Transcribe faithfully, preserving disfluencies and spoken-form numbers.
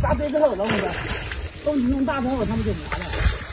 砸堆之后，老板说都你用大包，他们就拿了。